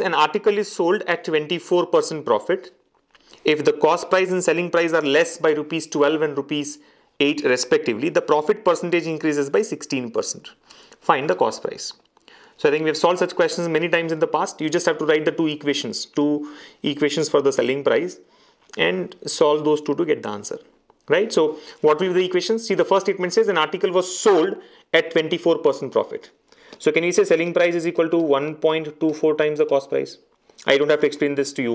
an article is sold at 24% profit, if the cost price and selling price are less by rupees 12 and rupees 8 respectively, the profit percentage increases by 16%. Find the cost price. So I think we have solved such questions many times in the past. You just have to write the two equations for the selling price and solve those two to get the answer, right? So what will be the equations? See, the first statement says an article was sold at 24% profit. So can we say selling price is equal to 1.24 times the cost price? I don't have to explain this to you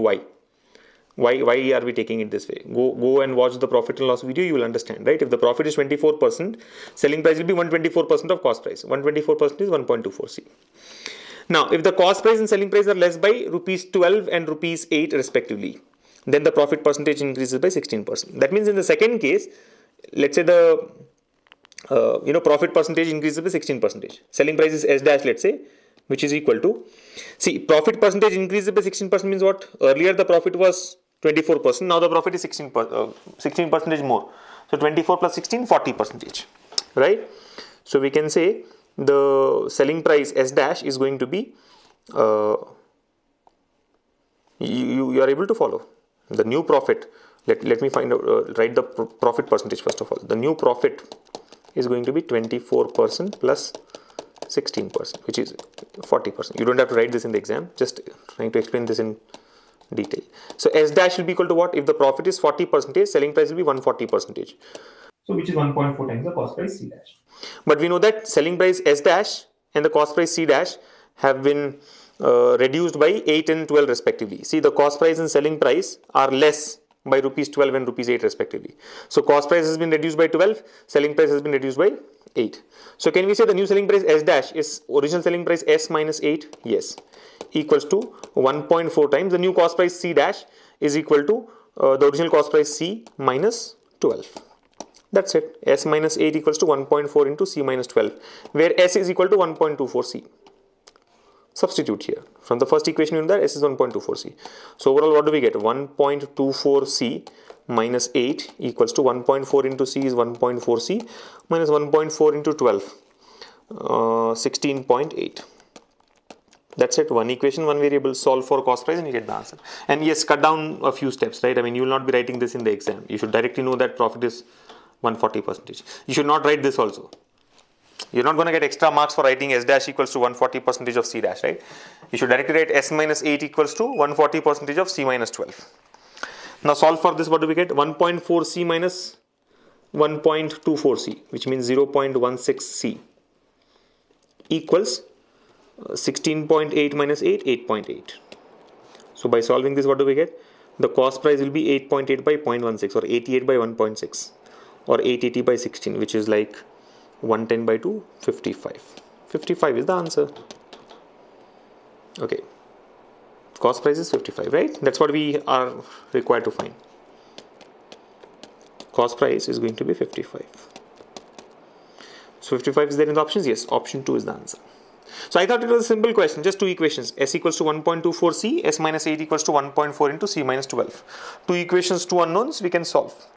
why are we taking it this way. Go and watch the profit and loss video, you will understand, right? If the profit is 24%, selling price will be 124% of cost price. 124% is 1.24C. Now, if the cost price and selling price are less by rupees 12 and rupees 8 respectively, then the profit percentage increases by 16%. That means in the second case, let's say the profit percentage increases by 16%. Selling price is S dash, let's say, which is equal to, see, profit percentage increases by 16% means what? Earlier the profit was 24%, now the profit is 16% more. So 24 plus 16, 40%, right? So we can say the selling price S dash is going to be, you are able to follow the new profit. Let me find out, write the profit percentage first of all. The new profit is going to be 24% plus 16%, which is 40%. You don't have to write this in the exam, just trying to explain this in detail. So S dash will be equal to what? If the profit is 40%, selling price will be 140%. So which is 1.4 times the cost price C dash. But we know that selling price S dash and the cost price C dash have been reduced by 8 and 12 respectively. See, the cost price and selling price are less by rupees 12 and rupees 8 respectively. So cost price has been reduced by 12, selling price has been reduced by 8. So can we say the new selling price S dash is original selling price S minus 8? Yes. Equals to 1.4 times the new cost price C dash is equal to the original cost price C minus 12. That's it. S minus 8 equals to 1.4 into C minus 12, where S is equal to 1.24 C. Substitute here. From the first equation in that S is 1.24 C. So overall what do we get? 1.24 C minus 8 equals to 1.4 into C is 1.4 C minus 1.4 into 12, 16.8. That's it. One equation, one variable, solve for cost price and you get the answer. And yes, cut down a few steps, right? I mean, you will not be writing this in the exam. You should directly know that profit is 140%. You should not write this also. You're not going to get extra marks for writing S dash equals to 140% of C dash, right? You should directly write S minus 8 equals to 140% of C minus 12. Now solve for this, what do we get? 1.4 C minus 1.24 C, which means 0.16 C equals 16.8 minus 8, 8.8. So by solving this, what do we get? The cost price will be 8.8 by 0.16 or 88 by 1.6 or 880 by 16, which is like 110 by 255. 55 is the answer. Okay. Cost price is 55, right? That's what we are required to find. Cost price is going to be 55. So 55 is there in the options? Yes, option 2 is the answer. So I thought it was a simple question, just two equations. S equals to 1.24 C, S minus 8 equals to 1.4 into C minus 12. Two equations, two unknowns, we can solve.